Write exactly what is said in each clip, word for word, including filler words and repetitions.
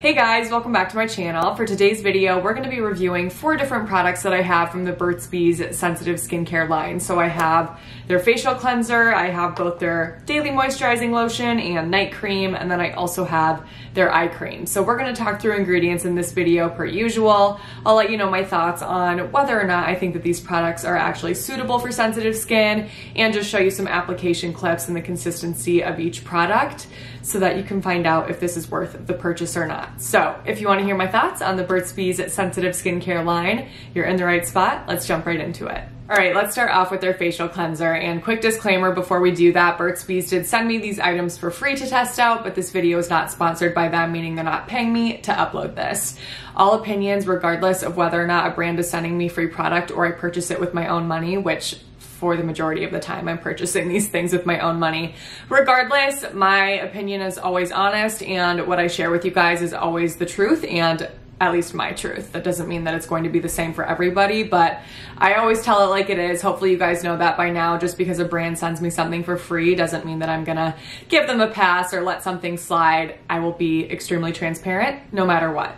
Hey guys, welcome back to my channel. For today's video, we're gonna be reviewing four different products that I have from the Burt's Bees Sensitive Skincare line. So I have their facial cleanser, I have both their daily moisturizing lotion and night cream, and then I also have their eye cream. So we're gonna talk through ingredients in this video per usual. I'll let you know my thoughts on whether or not I think that these products are actually suitable for sensitive skin, and just show you some application clips and the consistency of each product so that you can find out if this is worth the purchase or not. So if you want to hear my thoughts on the Burt's Bees Sensitive Skincare line, you're in the right spot. Let's jump right into it. All right, let's start off with their facial cleanser, and quick disclaimer before we do that, Burt's Bees did send me these items for free to test out, but this video is not sponsored by them, meaning they're not paying me to upload this. All opinions, regardless of whether or not a brand is sending me free product or I purchase it with my own money, which for the majority of the time I'm purchasing these things with my own money. Regardless, my opinion is always honest, and what I share with you guys is always the truth, and at least my truth. That doesn't mean that it's going to be the same for everybody, but I always tell it like it is. Hopefully you guys know that by now. Just because a brand sends me something for free doesn't mean that I'm gonna give them a pass or let something slide. I will be extremely transparent no matter what.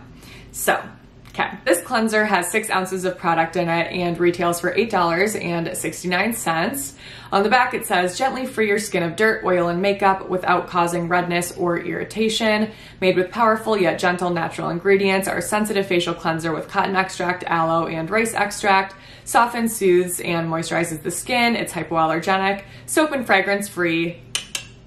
So, okay, this cleanser has six ounces of product in it and retails for eight dollars and sixty-nine cents. On the back it says, gently free your skin of dirt, oil, and makeup without causing redness or irritation. Made with powerful yet gentle natural ingredients, our sensitive facial cleanser with cotton extract, aloe, and rice extract softens, soothes, and moisturizes the skin. It's hypoallergenic, soap and fragrance free.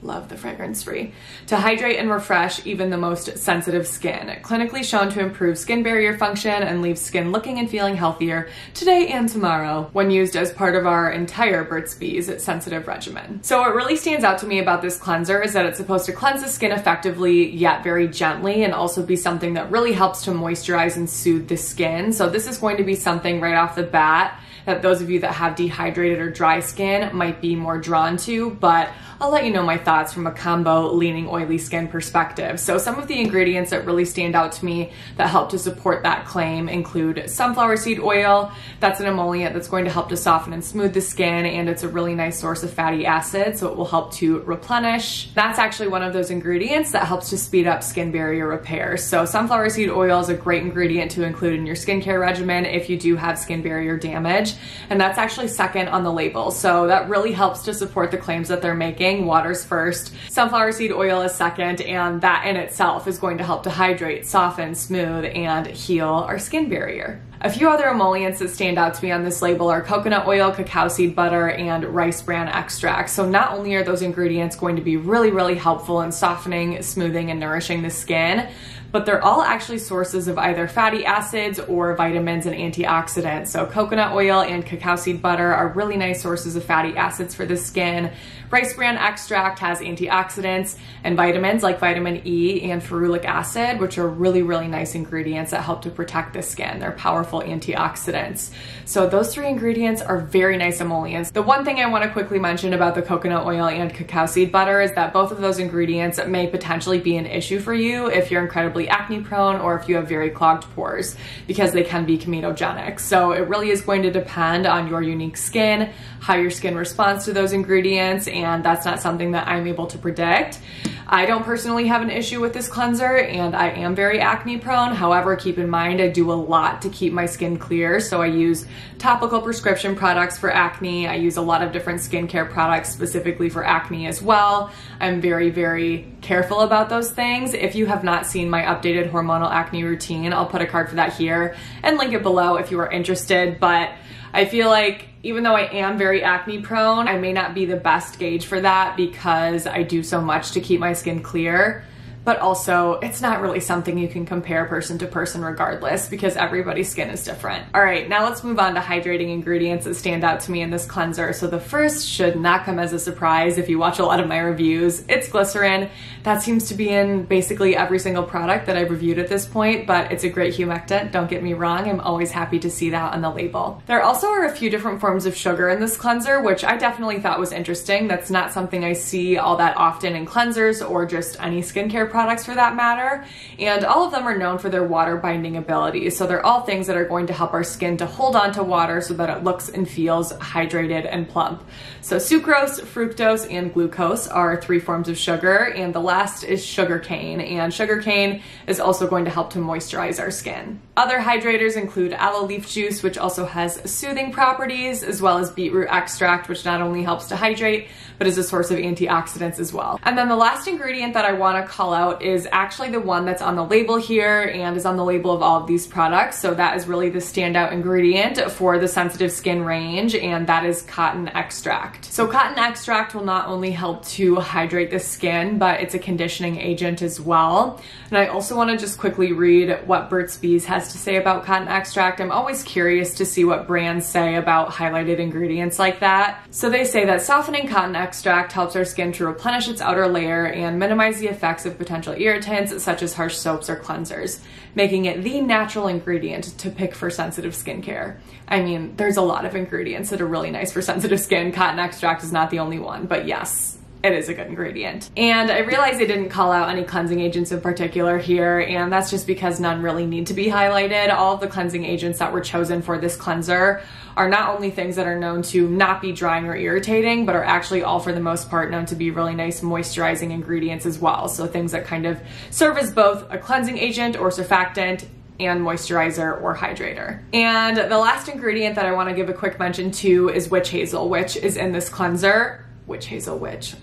Love the fragrance free, to hydrate and refresh even the most sensitive skin. Clinically shown to improve skin barrier function and leave skin looking and feeling healthier today and tomorrow when used as part of our entire Burt's Bees sensitive regimen. So what really stands out to me about this cleanser is that it's supposed to cleanse the skin effectively yet very gently, and also be something that really helps to moisturize and soothe the skin. So this is going to be something right off the bat that those of you that have dehydrated or dry skin might be more drawn to, but I'll let you know my thoughts from a combo leaning oily skin perspective. So some of the ingredients that really stand out to me that help to support that claim include sunflower seed oil. That's an emollient that's going to help to soften and smooth the skin, and it's a really nice source of fatty acid, so it will help to replenish. That's actually one of those ingredients that helps to speed up skin barrier repair. So sunflower seed oil is a great ingredient to include in your skincare regimen if you do have skin barrier damage. And that's actually second on the label. So that really helps to support the claims that they're making. Water's first, sunflower seed oil is second, and that in itself is going to help to hydrate, soften, smooth, and heal our skin barrier. A few other emollients that stand out to me on this label are coconut oil, cacao seed butter, and rice bran extract. So not only are those ingredients going to be really, really helpful in softening, smoothing, and nourishing the skin, but they're all actually sources of either fatty acids or vitamins and antioxidants. So coconut oil and cacao seed butter are really nice sources of fatty acids for the skin. Rice bran extract has antioxidants and vitamins like vitamin E and ferulic acid, which are really, really nice ingredients that help to protect the skin. They're powerful antioxidants. So those three ingredients are very nice emollients. The one thing I want to quickly mention about the coconut oil and cacao seed butter is that both of those ingredients may potentially be an issue for you if you're incredibly acne prone or if you have very clogged pores, because they can be comedogenic. So it really is going to depend on your unique skin, how your skin responds to those ingredients, and that's not something that I'm able to predict. I don't personally have an issue with this cleanser, and I am very acne prone. However, keep in mind, I do a lot to keep my skin clear. So I use topical prescription products for acne. I use a lot of different skincare products specifically for acne as well. I'm very, very careful about those things. If you have not seen my updated hormonal acne routine, I'll put a card for that here and link it below if you are interested. But I feel like even though I am very acne prone, I may not be the best gauge for that because I do so much to keep my skin clear, but also it's not really something you can compare person to person regardless, because everybody's skin is different. All right, now let's move on to hydrating ingredients that stand out to me in this cleanser. So the first should not come as a surprise if you watch a lot of my reviews. It's glycerin. That seems to be in basically every single product that I've reviewed at this point, but it's a great humectant, don't get me wrong. I'm always happy to see that on the label. There also are a few different forms of sugar in this cleanser, which I definitely thought was interesting. That's not something I see all that often in cleansers or just any skincare products for that matter, and all of them are known for their water binding abilities. So they're all things that are going to help our skin to hold on to water so that it looks and feels hydrated and plump. So sucrose, fructose, and glucose are three forms of sugar, and the last is sugar cane, and sugar cane is also going to help to moisturize our skin. Other hydrators include aloe leaf juice, which also has soothing properties, as well as beetroot extract, which not only helps to hydrate, but is a source of antioxidants as well. And then the last ingredient that I want to call out is actually the one that's on the label here and is on the label of all of these products. So that is really the standout ingredient for the sensitive skin range, and that is cotton extract. So cotton extract will not only help to hydrate the skin, but it's a conditioning agent as well. And I also want to just quickly read what Burt's Bees has to say about cotton extract. I'm always curious to see what brands say about highlighted ingredients like that. So they say that softening cotton extract helps our skin to replenish its outer layer and minimize the effects of potential irritants such as harsh soaps or cleansers, making it the natural ingredient to pick for sensitive skincare. I mean, there's a lot of ingredients that are really nice for sensitive skin. Cotton extract is not the only one, but yes, it is a good ingredient. And I realize they didn't call out any cleansing agents in particular here, and that's just because none really need to be highlighted. All of the cleansing agents that were chosen for this cleanser are not only things that are known to not be drying or irritating, but are actually all for the most part known to be really nice moisturizing ingredients as well. So things that kind of serve as both a cleansing agent or surfactant and moisturizer or hydrator. And the last ingredient that I want to give a quick mention to is witch hazel, which is in this cleanser. Witch hazel, witch.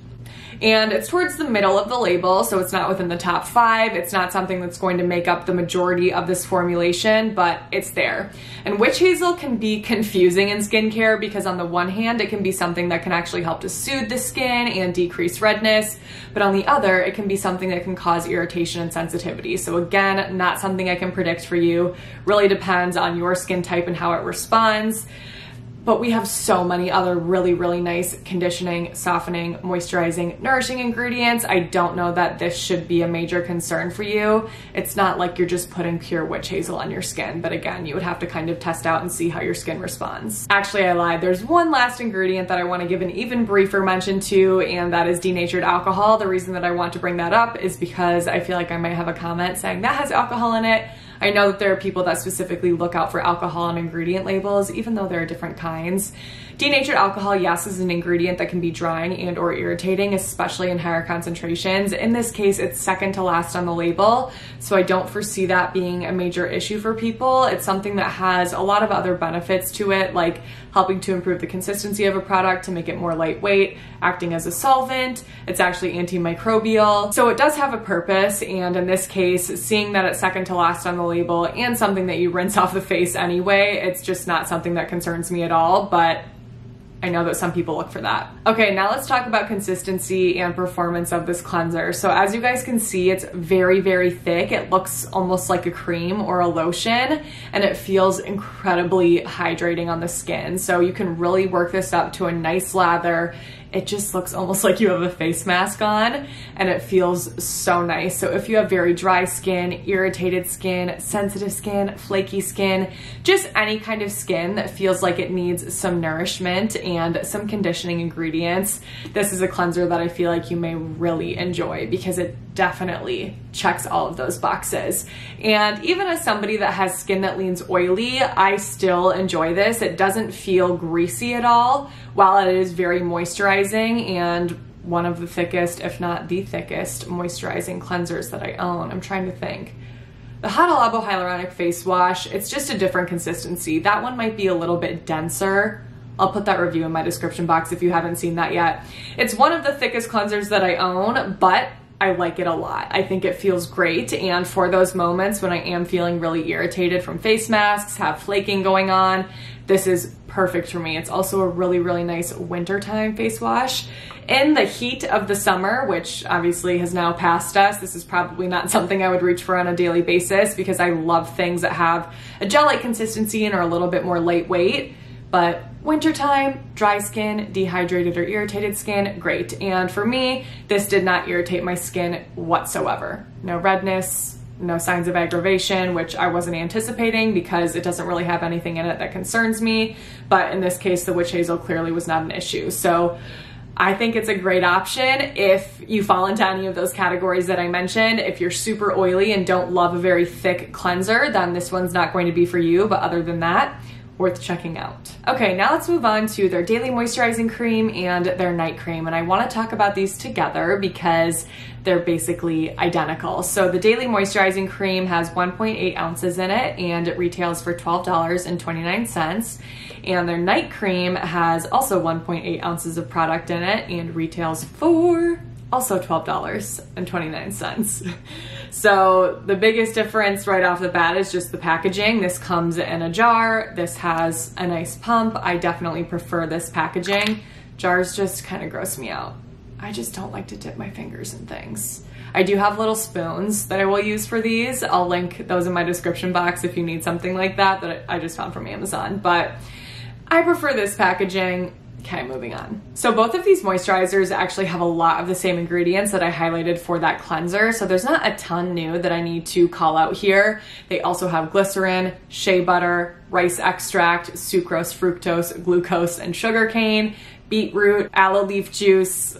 And it's towards the middle of the label, so it's not within the top five. It's not something that's going to make up the majority of this formulation, but it's there. And witch hazel can be confusing in skincare because on the one hand, it can be something that can actually help to soothe the skin and decrease redness, but on the other, it can be something that can cause irritation and sensitivity. So again, not something I can predict for you. Really depends on your skin type and how it responds. But we have so many other really, really nice conditioning, softening, moisturizing, nourishing ingredients. I don't know that this should be a major concern for you. It's not like you're just putting pure witch hazel on your skin, but again, you would have to kind of test out and see how your skin responds. Actually, I lied. There's one last ingredient that I want to give an even briefer mention to, and that is denatured alcohol. The reason that I want to bring that up is because I feel like I might have a comment saying that has alcohol in it. I know that there are people that specifically look out for alcohol on ingredient labels, even though there are different kinds. Denatured alcohol, yes, is an ingredient that can be drying and or irritating, especially in higher concentrations. In this case, it's second to last on the label, so I don't foresee that being a major issue for people. It's something that has a lot of other benefits to it, like helping to improve the consistency of a product to make it more lightweight, acting as a solvent. It's actually antimicrobial. So it does have a purpose, and in this case, seeing that it's second to last on the label and something that you rinse off the face anyway, it's just not something that concerns me at all, but I know that some people look for that. Okay, now let's talk about consistency and performance of this cleanser. So as you guys can see, it's very, very thick. It looks almost like a cream or a lotion, and it feels incredibly hydrating on the skin. So you can really work this up to a nice lather. It just looks almost like you have a face mask on, and it feels so nice. So if you have very dry skin, irritated skin, sensitive skin, flaky skin, just any kind of skin that feels like it needs some nourishment and some conditioning ingredients, this is a cleanser that I feel like you may really enjoy because it definitely checks all of those boxes. And even as somebody that has skin that leans oily, I still enjoy this. It doesn't feel greasy at all, while it is very moisturizing and one of the thickest, if not the thickest, moisturizing cleansers that I own. I'm trying to think. The Hada Labo Hyaluronic Face Wash, it's just a different consistency. That one might be a little bit denser. I'll put that review in my description box if you haven't seen that yet. It's one of the thickest cleansers that I own, but I like it a lot. I think it feels great, and for those moments when I am feeling really irritated from face masks, have flaking going on, this is perfect for me. It's also a really, really nice wintertime face wash. In the heat of the summer, which obviously has now passed us, this is probably not something I would reach for on a daily basis because I love things that have a gel-like consistency and are a little bit more lightweight, but wintertime, dry skin, dehydrated or irritated skin, great. And for me, this did not irritate my skin whatsoever. No redness, no signs of aggravation, which I wasn't anticipating because it doesn't really have anything in it that concerns me. But in this case, the witch hazel clearly was not an issue. So I think it's a great option if you fall into any of those categories that I mentioned. If you're super oily and don't love a very thick cleanser, then this one's not going to be for you, but other than that, worth checking out. Okay, now let's move on to their daily moisturizing cream and their night cream, and I want to talk about these together because they're basically identical. So the daily moisturizing cream has one point eight ounces in it and it retails for twelve dollars and twenty-nine cents, and their night cream has also one point eight ounces of product in it and retails for also twelve dollars and twenty-nine cents. So the biggest difference right off the bat is just the packaging. This comes in a jar. This has a nice pump. I definitely prefer this packaging. Jars just kind of gross me out. I just don't like to dip my fingers in things. I do have little spoons that I will use for these. I'll link those in my description box if you need something like that that I just found from Amazon, but I prefer this packaging. Okay, moving on. So both of these moisturizers actually have a lot of the same ingredients that I highlighted for that cleanser, so there's not a ton new that I need to call out here. They also have glycerin, shea butter, rice extract, sucrose, fructose, glucose, and sugar cane, beetroot, aloe leaf juice,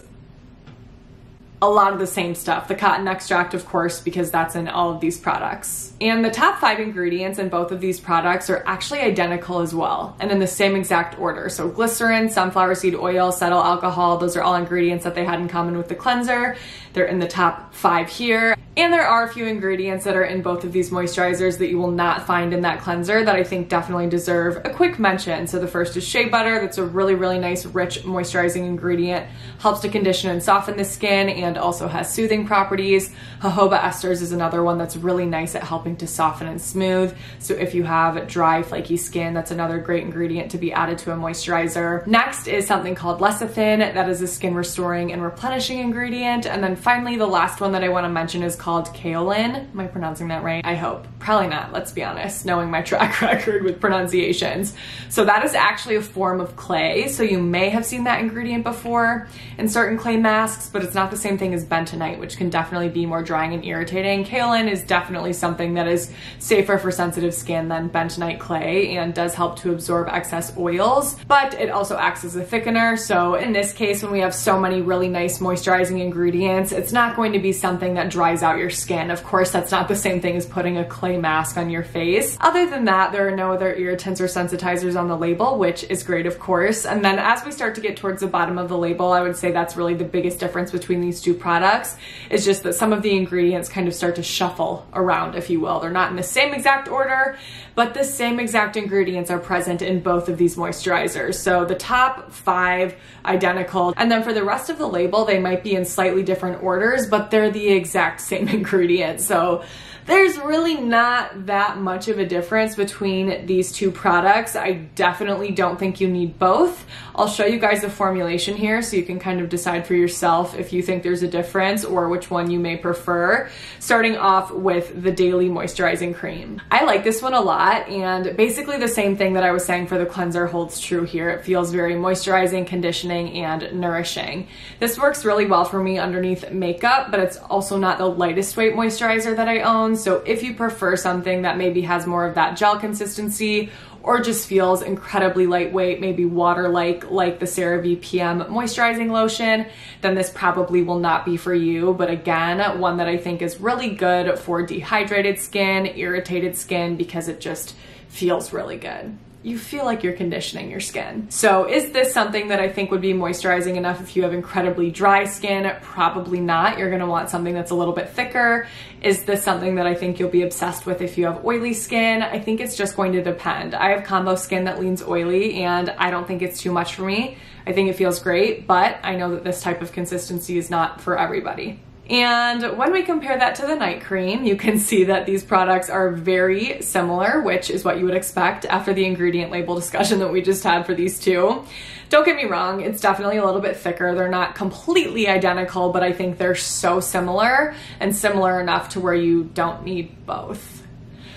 a lot of the same stuff. The cotton extract, of course, because that's in all of these products. And the top five ingredients in both of these products are actually identical as well, and in the same exact order. So glycerin, sunflower seed oil, cetyl alcohol, those are all ingredients that they had in common with the cleanser. They're in the top five here. And there are a few ingredients that are in both of these moisturizers that you will not find in that cleanser that I think definitely deserve a quick mention. So the first is shea butter. That's a really, really nice, rich moisturizing ingredient. Helps to condition and soften the skin and also has soothing properties. Jojoba esters is another one that's really nice at helping to soften and smooth. So if you have dry, flaky skin, that's another great ingredient to be added to a moisturizer. Next is something called lecithin. That is a skin restoring and replenishing ingredient. And then finally, the last one that I want to mention is called called kaolin. Am I pronouncing that right? I hope. Probably not, let's be honest, knowing my track record with pronunciations. So that is actually a form of clay. So you may have seen that ingredient before in certain clay masks, but it's not the same thing as bentonite, which can definitely be more drying and irritating. Kaolin is definitely something that is safer for sensitive skin than bentonite clay and does help to absorb excess oils, but it also acts as a thickener. So in this case, when we have so many really nice moisturizing ingredients, it's not going to be something that dries out your skin. Of course, that's not the same thing as putting a clay mask on your face. Other than that, there are no other irritants or sensitizers on the label, which is great, of course. And then as we start to get towards the bottom of the label, I would say that's really the biggest difference between these two products, is just that some of the ingredients kind of start to shuffle around, if you will. They're not in the same exact order, but the same exact ingredients are present in both of these moisturizers. So the top five identical, and then for the rest of the label, they might be in slightly different orders, but they're the exact same ingredient. So there's really not that much of a difference between these two products. I definitely don't think you need both. I'll show you guys the formulation here so you can kind of decide for yourself if you think there's a difference or which one you may prefer. Starting off with the daily moisturizing cream. I like this one a lot, and basically the same thing that I was saying for the cleanser holds true here. It feels very moisturizing, conditioning, and nourishing. This works really well for me underneath makeup, but it's also not the lightest weight moisturizer that I own. So if you prefer something that maybe has more of that gel consistency or just feels incredibly lightweight, maybe water-like, like the CeraVe P M Moisturizing Lotion, then this probably will not be for you. But again, one that I think is really good for dehydrated skin, irritated skin, because it just feels really good. You feel like you're conditioning your skin. So is this something that I think would be moisturizing enough if you have incredibly dry skin? Probably not. You're gonna want something that's a little bit thicker. Is this something that I think you'll be obsessed with if you have oily skin? I think it's just going to depend. I have combo skin that leans oily and I don't think it's too much for me. I think it feels great, but I know that this type of consistency is not for everybody. And when we compare that to the night cream, you can see that these products are very similar, which is what you would expect after the ingredient label discussion that we just had for these two. Don't get me wrong, it's definitely a little bit thicker. They're not completely identical, but I think they're so similar and similar enough to where you don't need both.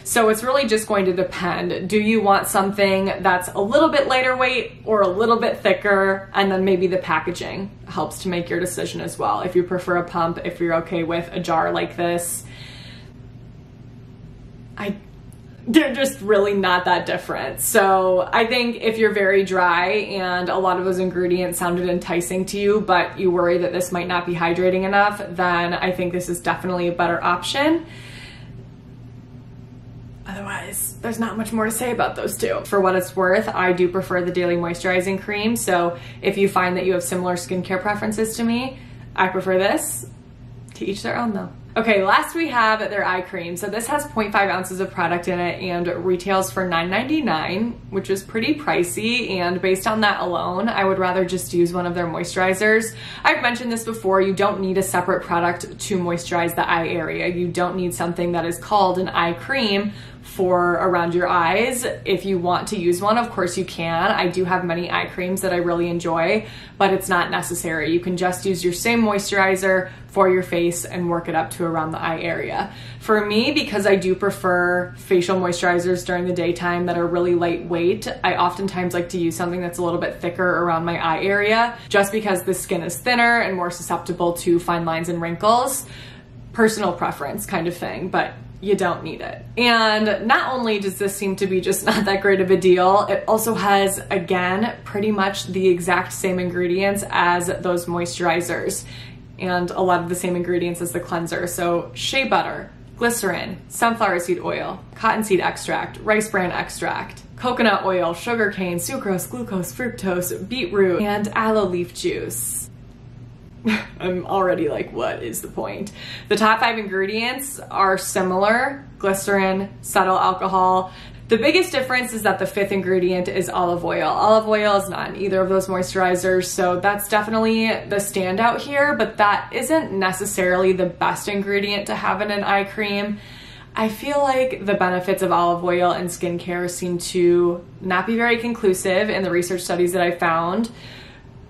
So it's really just going to depend. Do you want something that's a little bit lighter weight or a little bit thicker? And then maybe the packaging helps to make your decision as well. If you prefer a pump, if you're okay with a jar like this. I they're just really not that different. So I think if you're very dry and a lot of those ingredients sounded enticing to you, but you worry that this might not be hydrating enough, then I think this is definitely a better option. Otherwise, there's not much more to say about those two. For what it's worth, I do prefer the Daily Moisturizing Cream. So if you find that you have similar skincare preferences to me, I prefer this. To each their own though. Okay, last we have their eye cream. So this has zero point five ounces of product in it and retails for nine ninety-nine, which is pretty pricey, and based on that alone, I would rather just use one of their moisturizers. I've mentioned this before, you don't need a separate product to moisturize the eye area. You don't need something that is called an eye cream for around your eyes. If you want to use one, of course you can. I do have many eye creams that I really enjoy, but it's not necessary. You can just use your same moisturizer for your face and work it up to around the eye area. For me, because I do prefer facial moisturizers during the daytime that are really lightweight, I oftentimes like to use something that's a little bit thicker around my eye area, just because the skin is thinner and more susceptible to fine lines and wrinkles. Personal preference kind of thing, but you don't need it. And not only does this seem to be just not that great of a deal, it also has, again, pretty much the exact same ingredients as those moisturizers, and a lot of the same ingredients as the cleanser. So shea butter, glycerin, sunflower seed oil, cottonseed extract, rice bran extract, coconut oil, sugar cane, sucrose, glucose, fructose, beetroot, and aloe leaf juice. I'm already like, what is the point? The top five ingredients are similar: glycerin, subtle alcohol. The biggest difference is that the fifth ingredient is olive oil. Olive oil is not in either of those moisturizers, so that's definitely the standout here, but that isn't necessarily the best ingredient to have in an eye cream. I feel like the benefits of olive oil in skincare seem to not be very conclusive in the research studies that I found,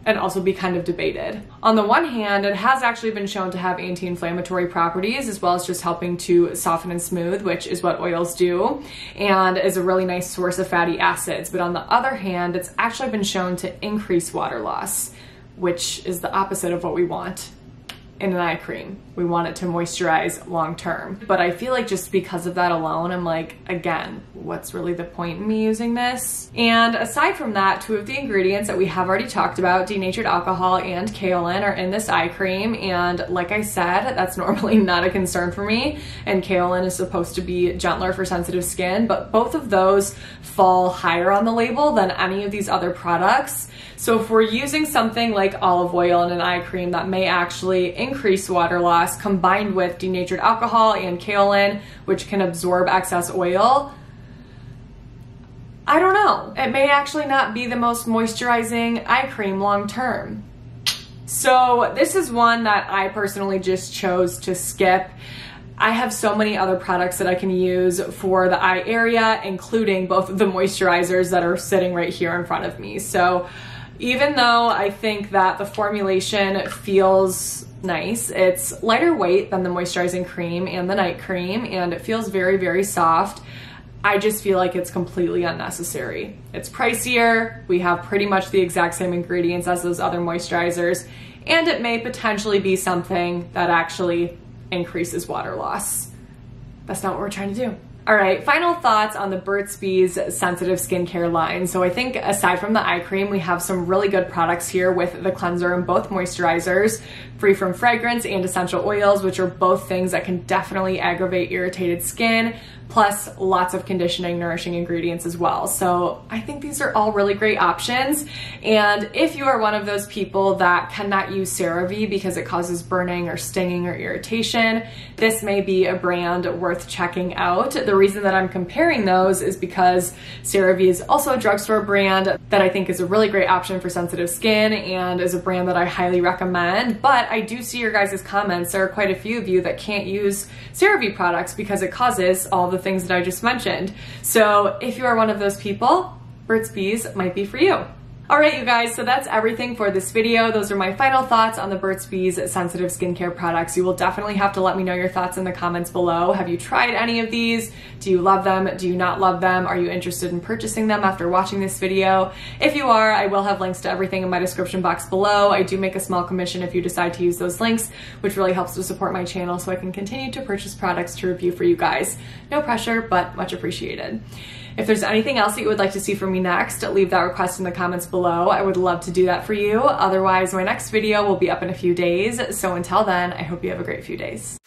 and also be kind of debated. On the one hand, it has actually been shown to have anti-inflammatory properties, as well as just helping to soften and smooth, which is what oils do, and is a really nice source of fatty acids. But on the other hand, it's actually been shown to increase water loss, which is the opposite of what we want in an eye cream. We want it to moisturize long term. But I feel like just because of that alone, I'm like, again, what's really the point in me using this? And aside from that, two of the ingredients that we have already talked about, denatured alcohol and kaolin, are in this eye cream. And like I said, that's normally not a concern for me, and kaolin is supposed to be gentler for sensitive skin, but both of those fall higher on the label than any of these other products. So if we're using something like olive oil in an eye cream that may actually increase water loss, combined with denatured alcohol and kaolin, which can absorb excess oil, I don't know. It may actually not be the most moisturizing eye cream long term. So this is one that I personally just chose to skip. I have so many other products that I can use for the eye area, including both of the moisturizers that are sitting right here in front of me. So even though I think that the formulation feels nice, it's lighter weight than the moisturizing cream and the night cream, and it feels very, very soft. I just feel like it's completely unnecessary. It's pricier, we have pretty much the exact same ingredients as those other moisturizers, and it may potentially be something that actually increases water loss. That's not what we're trying to do. All right, final thoughts on the Burt's Bees sensitive skincare line. So I think aside from the eye cream, we have some really good products here with the cleanser and both moisturizers, free from fragrance and essential oils, which are both things that can definitely aggravate irritated skin, plus lots of conditioning, nourishing ingredients as well. So I think these are all really great options. And if you are one of those people that cannot use CeraVe because it causes burning or stinging or irritation, this may be a brand worth checking out. The reason that I'm comparing those is because CeraVe is also a drugstore brand that I think is a really great option for sensitive skin and is a brand that I highly recommend. But I do see your guys' comments. There are quite a few of you that can't use CeraVe products because it causes all the things that I just mentioned. So if you are one of those people, Burt's Bees might be for you. Alright you guys, so that's everything for this video. Those are my final thoughts on the Burt's Bees sensitive skincare products. You will definitely have to let me know your thoughts in the comments below. Have you tried any of these? Do you love them? Do you not love them? Are you interested in purchasing them after watching this video? If you are, I will have links to everything in my description box below. I do make a small commission if you decide to use those links, which really helps to support my channel so I can continue to purchase products to review for you guys. No pressure, but much appreciated. If there's anything else that you would like to see from me next, leave that request in the comments below. I would love to do that for you. Otherwise, my next video will be up in a few days. So until then, I hope you have a great few days.